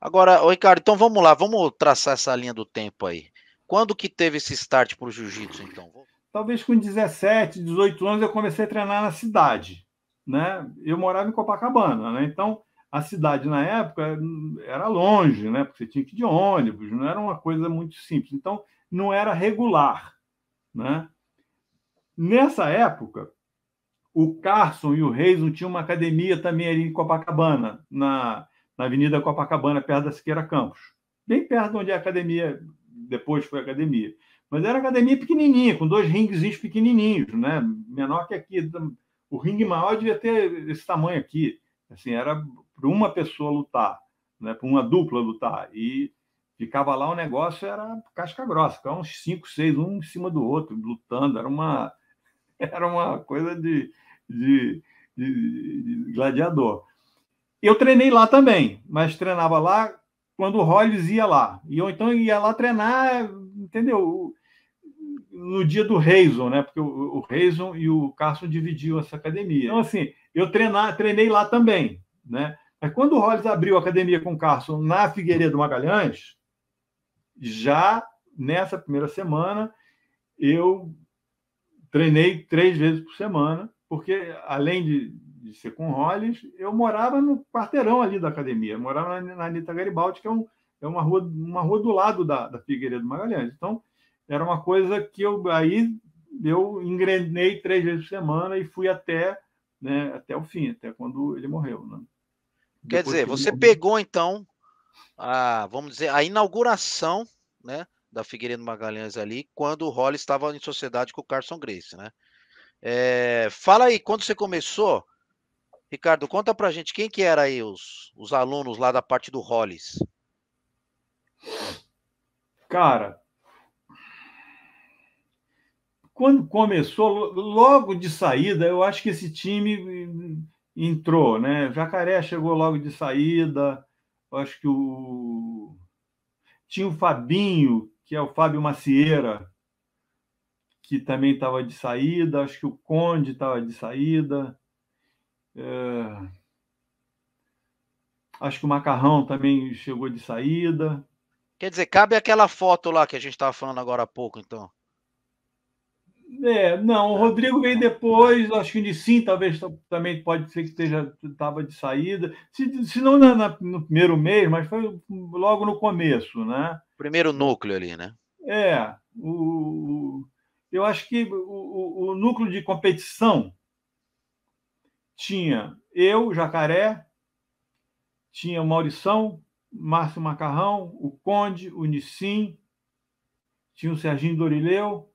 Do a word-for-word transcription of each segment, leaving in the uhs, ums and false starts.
Agora, Ricardo, então vamos lá, vamos traçar essa linha do tempo aí. Quando que teve esse start para o jiu-jitsu, então? Talvez com dezessete, dezoito anos eu comecei a treinar na cidade, né? Eu morava em Copacabana, né? Então, a cidade na época era longe, né? Porque você tinha que ir de ônibus, não era uma coisa muito simples. Então, não era regular, né? Nessa época, o Carlson e o Reison tinham uma academia também ali em Copacabana, na, na Avenida Copacabana, perto da Siqueira Campos. Bem perto de onde é a academia... Depois foi academia. Mas era academia pequenininha, com dois ringuezinhos pequenininhos, né? Menor que aqui. O ringue maior devia ter esse tamanho aqui. Assim, era para uma pessoa lutar, né? Para uma dupla lutar. E ficava lá, o negócio era casca grossa. Ficava uns cinco, seis, um em cima do outro, lutando. Era uma, era uma coisa de, de, de, de gladiador. Eu treinei lá também, mas treinava lá quando o Rolls ia lá. E eu, então, ia lá treinar, entendeu? No dia do Reison, né? Porque o Reison e o Carlson dividiam essa academia. Então, assim, eu treinar, treinei lá também, né? Mas quando o Rolls abriu a academia com o Carlson na Figueiredo Magalhães, já nessa primeira semana, eu treinei três vezes por semana, porque, além de... de ser com Rolls, eu morava no quarteirão ali da academia, eu morava na Anita Garibaldi, que é, um, é uma, rua, uma rua do lado da, da Figueiredo Magalhães. Então, era uma coisa que eu... Aí, eu engrenei três vezes por semana e fui até, né, até o fim, até quando ele morreu. Né? Quer dizer, que você morreu. Pegou, então, a, vamos dizer, a inauguração, né, da Figueiredo Magalhães ali, quando o Rolls estava em sociedade com o Carlson Gracie, né? É, fala aí, quando você começou... Ricardo, conta pra gente quem que era aí os, os alunos lá da parte do Rolls. Cara, quando começou, logo de saída, eu acho que esse time entrou, né? Jacaré chegou logo de saída, acho que o... Tinha o Fabinho, que é o Fábio Macieira, que também estava de saída, acho que o Conde estava de saída... É... Acho que o Macarrão também chegou de saída. Quer dizer, cabe aquela foto lá que a gente estava falando agora há pouco, então? É, não, o Rodrigo veio depois, acho que o Nissim talvez também pode ser que esteja, estava de saída, se, se não na, na, no primeiro mês, mas foi logo no começo, né? Primeiro núcleo ali, né? É, o, eu acho que o, o núcleo de competição tinha eu, Jacaré, tinha o Maurição, Márcio Macarrão, o Conde, o Nissim, tinha o Serginho Dorileu,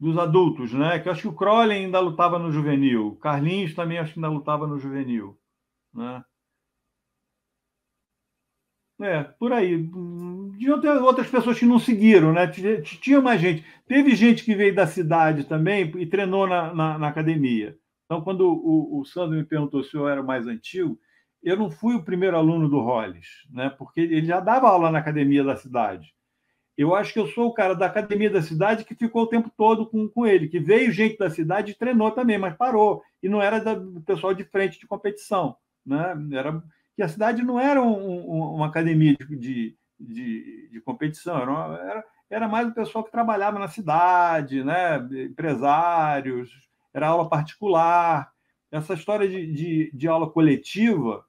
dos adultos, né? Que eu acho que o Crolen ainda lutava no juvenil, o Carlinhos também acho que ainda lutava no juvenil, né? É, por aí. De outras pessoas que não seguiram, né? Tinha mais gente. Teve gente que veio da cidade também e treinou na, na, na academia. Então, quando o, o Sandro me perguntou se eu era o mais antigo, eu não fui o primeiro aluno do Rolls, né? Porque ele já dava aula na academia da cidade. Eu acho que eu sou o cara da academia da cidade que ficou o tempo todo com, com ele, que veio gente da cidade e treinou também, mas parou. E não era da, do pessoal de frente de competição, né? Era, que a cidade não era um, um, uma academia de, de, de, de competição, era, uma, era, era mais o pessoal que trabalhava na cidade, né? Empresários... Era aula particular. Essa história de, de, de aula coletiva,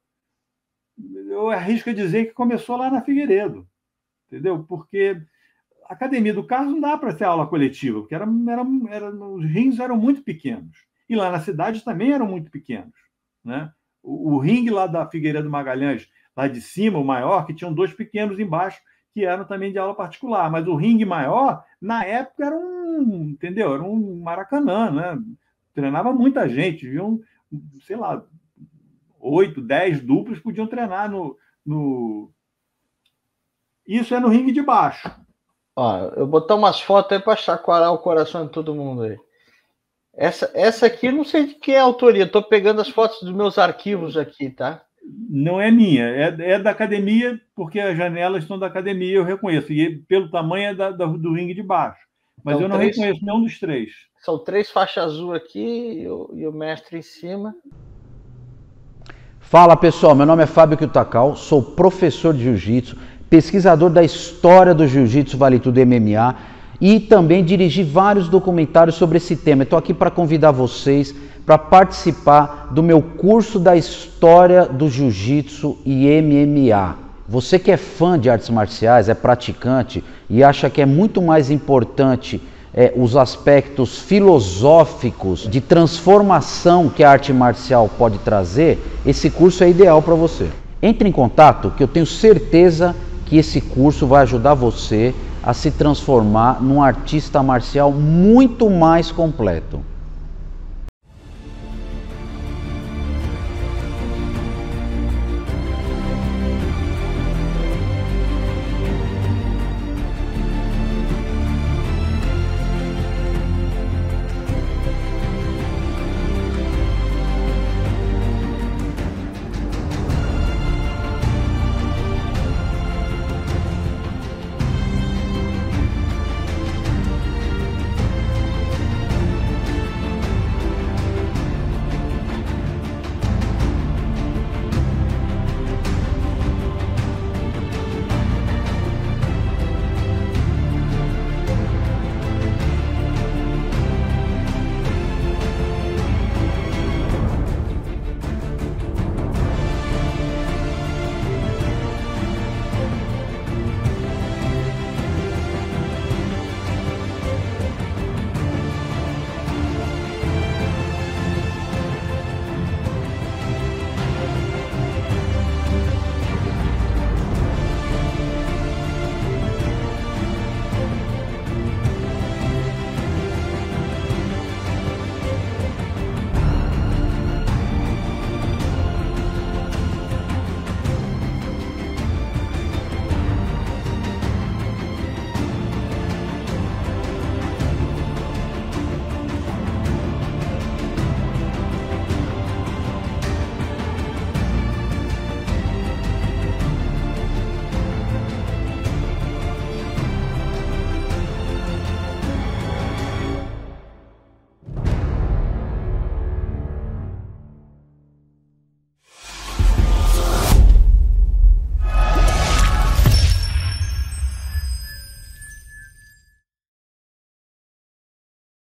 eu arrisco a dizer que começou lá na Figueiredo, entendeu? Porque a academia do Carlos não dá para ser aula coletiva, porque era, era, era, os rings eram muito pequenos. E lá na cidade também eram muito pequenos, né? O, o ringue lá da Figueiredo Magalhães, lá de cima, o maior, que tinham dois pequenos embaixo, que eram também de aula particular. Mas o ringue maior, na época, era um, entendeu? Era um Maracanã, né? Treinava muita gente, viam, sei lá, oito, dez duplos podiam treinar no, no... Isso é no ringue de baixo. Ó, eu vou botar umas fotos aí para chacoalhar o coração de todo mundo aí. Essa, essa aqui, não sei de quem é a autoria, estou pegando as fotos dos meus arquivos aqui, tá? Não é minha, é, é da academia, porque as janelas estão da academia, eu reconheço, e pelo tamanho é da, da, do ringue de baixo. Mas então, eu não três, reconheço nenhum dos três. São três faixas azul aqui e o, e o mestre em cima. Fala pessoal, meu nome é Fábio Kutakau, sou professor de jiu-jitsu, pesquisador da história do jiu-jitsu, vale tudo, M M A, e também dirigi vários documentários sobre esse tema. Estou aqui para convidar vocês para participar do meu curso da história do jiu-jitsu e M M A. Você que é fã de artes marciais, é praticante e acha que é muito mais importante é, os aspectos filosóficos de transformação que a arte marcial pode trazer, esse curso é ideal para você. Entre em contato, que eu tenho certeza que esse curso vai ajudar você a se transformar num artista marcial muito mais completo.